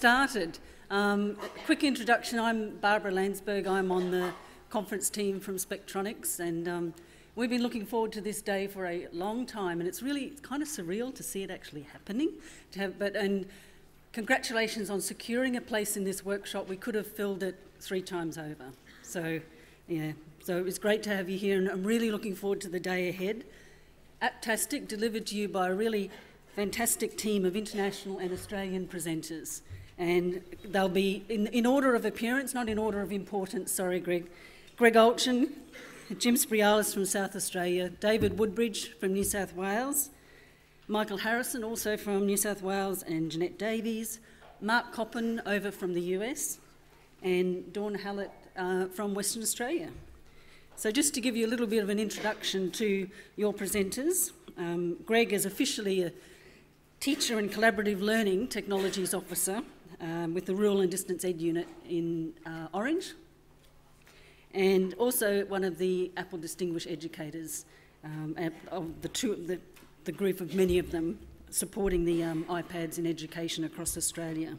started. Quick introduction, I'm Barbara Landsberg, I'm on the conference team from Spectronics, and we've been looking forward to this day for a long time, and it's really kind of surreal to see it actually happening. And congratulations on securing a place in this workshop. We could have filled it 3 times over. So, yeah, so it was great to have you here, and I'm really looking forward to the day ahead. AppTastic, delivered to you by a really fantastic team of international and Australian presenters. And they'll be in order of appearance, not in order of importance, sorry, Greg. Greg Alchin, Jim Sprialis from South Australia, David Woodbridge from New South Wales, Michael Harrison, also from New South Wales, and Jeanette Davies, Mark Coppin, over from the US, and Dawn Hallett from Western Australia. So just to give you a little bit of an introduction to your presenters, Greg is officially a teacher and collaborative learning technologies officer with the Rural and Distance Ed Unit in Orange, and also one of the Apple Distinguished Educators of the group of many of them supporting the iPads in education across Australia.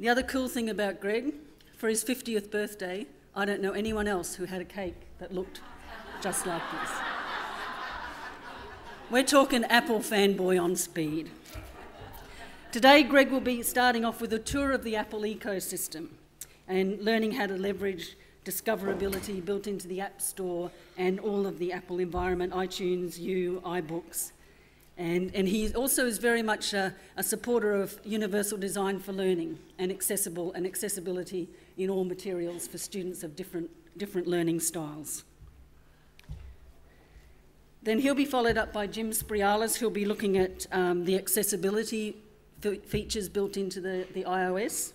The other cool thing about Greg, for his 50th birthday, I don't know anyone else who had a cake that looked just like this. We're talking Apple fanboy on speed. Today, Greg will be starting off with a tour of the Apple ecosystem and learning how to leverage discoverability built into the App Store and all of the Apple environment, iTunes U, iBooks. And he also is very much a supporter of universal design for learning and accessibility in all materials for students of different learning styles. Then he'll be followed up by Jim Sprialis, who'll be looking at the accessibility features built into the iOS.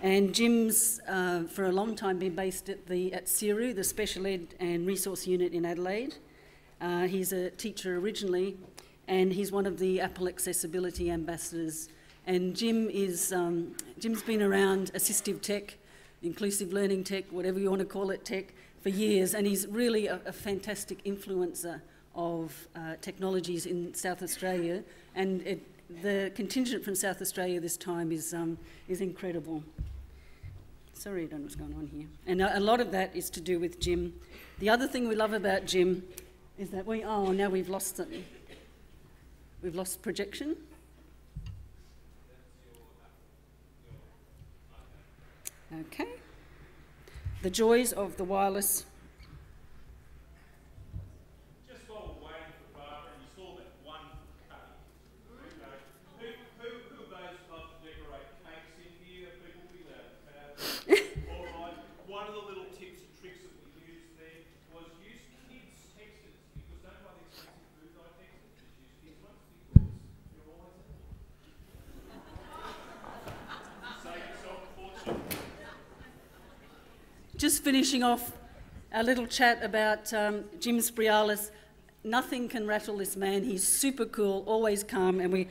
And Jim's, for a long time, been based at SIRU, the Special Ed and Resource Unit in Adelaide. He's a teacher originally, and he's one of the Apple Accessibility Ambassadors. And Jim's been around assistive tech, inclusive learning tech, whatever you want to call it, tech, for years, and he's really a fantastic influencer of technologies in South Australia. And the contingent from South Australia this time is incredible. Sorry, I don't know what's going on here. And a lot of that is to do with Jim. The other thing we love about Jim is that oh, now we've lost something. We've lost projection. Okay. The joys of the wireless. Just while we're waiting for Barbara, and you saw that one cake. Okay. Who of those love to decorate cakes in here? People be that. All right. One of the little tips and tricks that we used there was use kids' textures, because don't buy the expensive food I texted, just use kids' ones because you're always at save yourself a fortune. Just finishing off our little chat about Jim Sprialis. Nothing can rattle this man. He's super cool, always calm, and we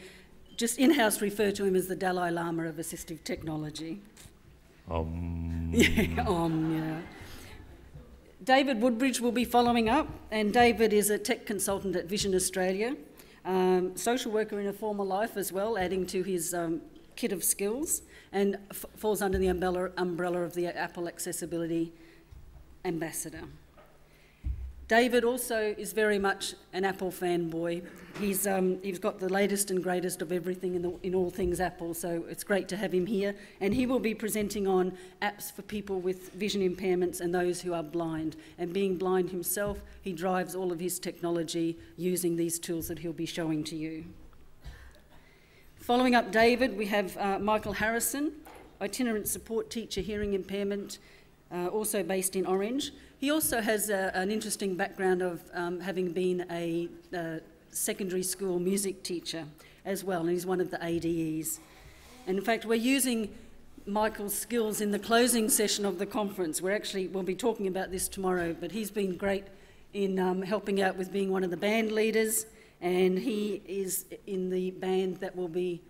just in-house refer to him as the Dalai Lama of assistive technology. Yeah. David Woodbridge will be following up, and David is a tech consultant at Vision Australia, social worker in a former life as well, adding to his kit of skills, and falls under the umbrella of the Apple Accessibility Ambassador. David also is very much an Apple fanboy. He's got the latest and greatest of everything in all things Apple, so it's great to have him here. And he will be presenting on apps for people with vision impairments and those who are blind. And being blind himself, he drives all of his technology using these tools that he'll be showing to you. Following up David, we have Michael Harrison, itinerant support teacher, hearing impairment, also based in Orange. He also has an interesting background of having been a secondary school music teacher as well, and he's one of the ADEs. And in fact, we're using Michael's skills in the closing session of the conference. We'll be talking about this tomorrow, but he's been great in helping out with being one of the band leaders. And he is in the band that will be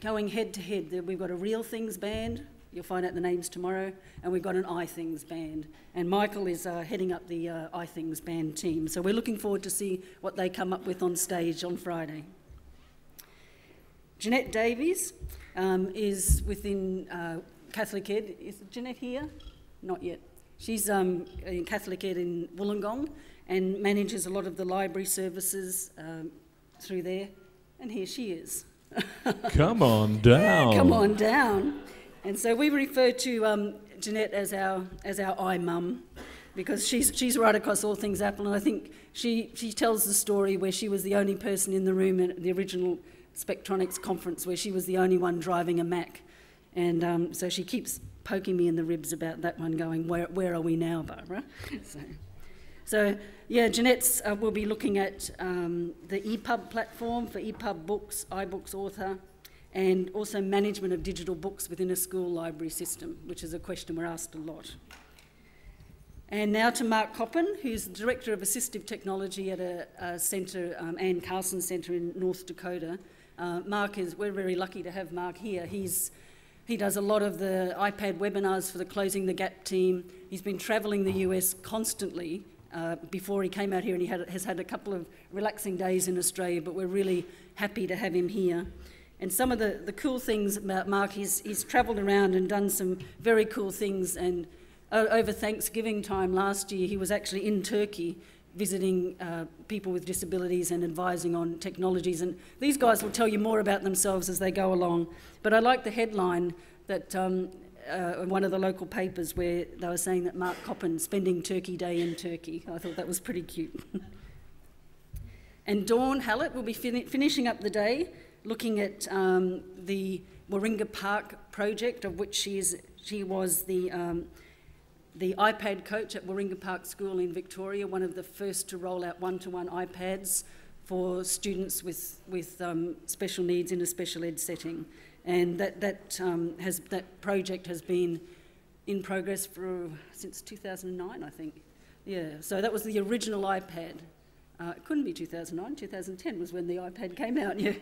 going head to head. We've got a Real Things band, you'll find out the names tomorrow, and we've got an iThings band. And Michael is heading up the iThings band team. So we're looking forward to see what they come up with on stage on Friday. Jeanette Davies is within Catholic Ed. Is Jeanette here? Not yet. She's in Catholic Ed in Wollongong and manages a lot of the library services through there. And here she is. Come on down. Come on down. And so we refer to Jeanette as our iMum, because she's right across all things Apple, and I think she tells the story where she was the only person in the room at the original Spectronics conference, where she was the only one driving a Mac. And so she keeps poking me in the ribs about that one, going, where are we now, Barbara? So yeah, Jeanette's will be looking at the EPUB platform for EPUB books, iBooks Author, and also management of digital books within a school library system, which is a question we're asked a lot. And now to Mark Coppin, who's the Director of Assistive Technology at a centre, Ann Carson Centre in North Dakota. We're very lucky to have Mark here. He does a lot of the iPad webinars for the Closing the Gap team. He's been travelling the US constantly before he came out here, and he has had a couple of relaxing days in Australia, but we're really happy to have him here. And some of the cool things about Mark is he's travelled around and done some very cool things, and over Thanksgiving time last year, he was actually in Turkey visiting people with disabilities and advising on technologies. And these guys will tell you more about themselves as they go along. But I like the headline that in one of the local papers where they were saying that Mark Coppin spending Turkey Day in Turkey. I thought that was pretty cute. And Dawn Hallett will be finishing up the day looking at the Warringa Park project, of which she was the iPad coach at Warringa Park School in Victoria, one of the first to roll out one-to-one iPads for students with special needs in a special ed setting. And that project has been in progress since 2009, I think. Yeah, so that was the original iPad. It couldn't be 2009, 2010 was when the iPad came out. Yeah.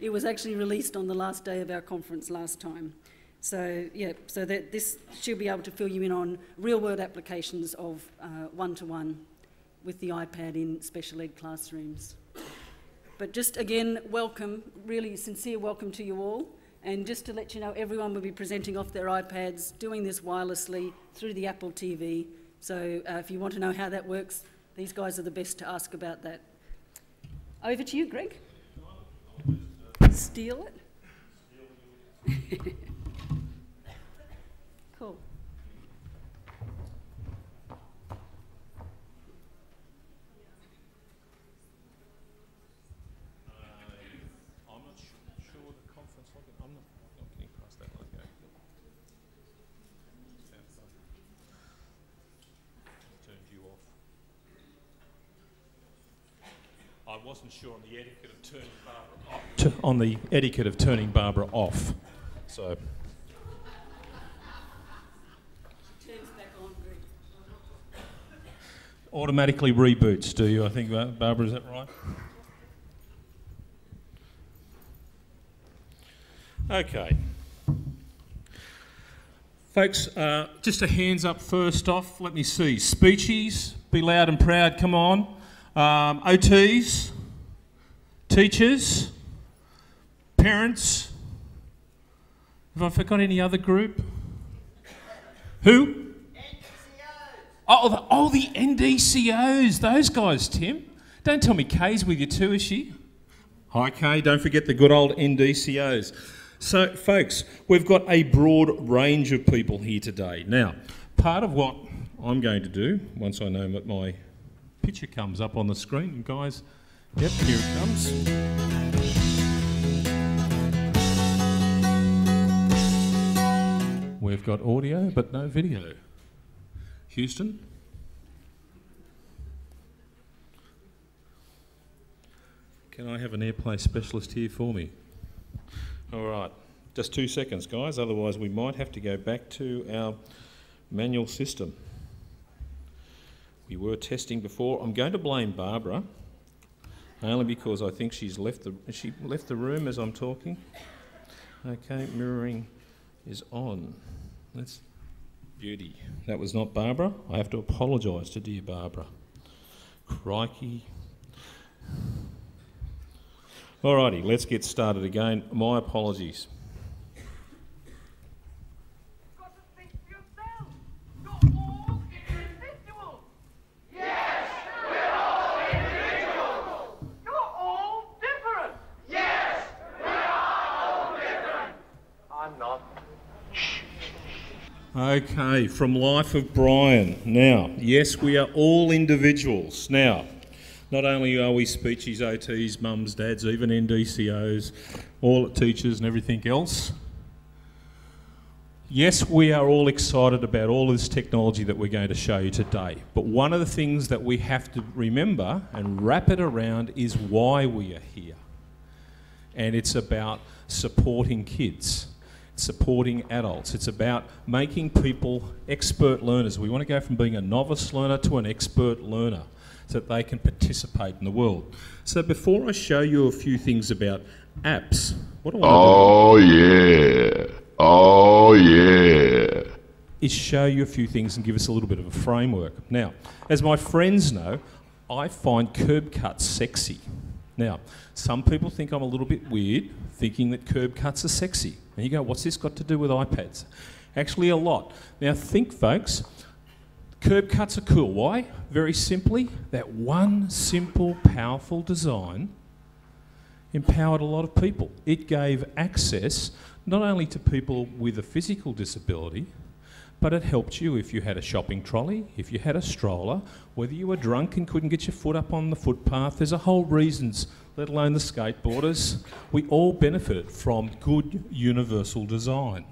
It was actually released on the last day of our conference last time. So yeah, so that she'll be able to fill you in on real-world applications of one-to-one with the iPad in special ed classrooms. But just again, welcome, really sincere welcome to you all. And just to let you know, everyone will be presenting off their iPads, doing this wirelessly through the Apple TV. So if you want to know how that works, these guys are the best to ask about that. Over to you, Greg. Steal it. Cool. I'm not sure the conference login. I'm not getting past that one. Okay. Turned you off. I wasn't sure on the etiquette of turning Barbara off. On the etiquette of turning Barbara off. So. Automatically reboots, do you? I think, Barbara, is that right? Okay. Folks, just a hands up first off. Let me see. Speechies, be loud and proud, come on. OTs, teachers, parents. Have I forgot any other group? Who? Oh, the NDCOs, those guys, Tim. Don't tell me Kay's with you too, is she? Hi, Kay. Don't forget the good old NDCOs. So, folks, we've got a broad range of people here today. Now, part of what I'm going to do, once I know that my picture comes up on the screen, and guys, yep, here it comes. We've got audio, but no video. Houston? Can I have an AirPlay specialist here for me? All right, just 2 seconds, guys, otherwise we might have to go back to our manual system. We were testing before. I'm going to blame Barbara, only because I think she left the room as I'm talking. Okay, mirroring is on. Let's... Beauty. That was not Barbara. I have to apologise to dear Barbara. Crikey. Alrighty, let's get started again. My apologies. Okay, from Life of Brian. Now, yes, we are all individuals. Now, not only are we speechies, OTs, mums, dads, even NDCOs, all teachers and everything else. Yes, we are all excited about all this technology that we're going to show you today. But one of the things that we have to remember and wrap it around is why we are here. And it's about supporting kids. Supporting adults. It's about making people expert learners. We want to go from being a novice learner to an expert learner so that they can participate in the world. So before I show you a few things about apps, what I want to do is show you a few things and give us a little bit of a framework. Now, as my friends know, I find curb cuts sexy. Now, some people think I'm a little bit weird thinking that curb cuts are sexy. And you go, what's this got to do with iPads? Actually, a lot. Now, think, folks, curb cuts are cool. Why? Very simply, that one simple, powerful design empowered a lot of people. It gave access not only to people with a physical disability, but it helped you if you had a shopping trolley, if you had a stroller, whether you were drunk and couldn't get your foot up on the footpath. There's a whole reasons, let alone the skateboarders. We all benefited from good universal design.